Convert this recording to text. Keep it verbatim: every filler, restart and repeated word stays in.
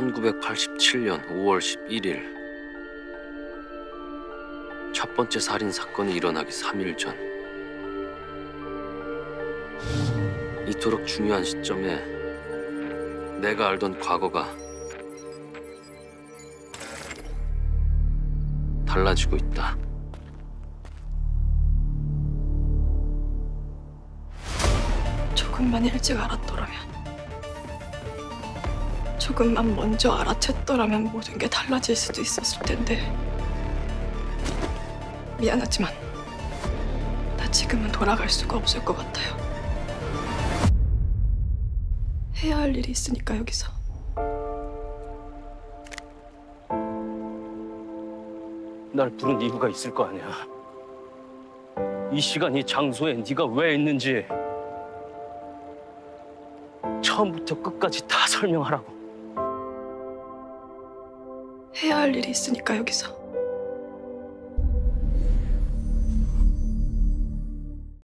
천구백팔십칠년 오월 십일일 첫 번째 살인사건이 일어나기 삼일 전 이토록 중요한 시점에 내가 알던 과거가 달라지고 있다. 조금만 일찍 알았더라면, 조금만 먼저 알아챘더라면 모든 게 달라질 수도 있었을 텐데. 미안하지만 나 지금은 돌아갈 수가 없을 것 같아요. 해야 할 일이 있으니까 여기서. 날 부른 이유가 있을 거 아니야. 이 시간 이 장소에 네가 왜 있는지 처음부터 끝까지 다 설명하라고. 해야 할 일이 있으니까 여기서.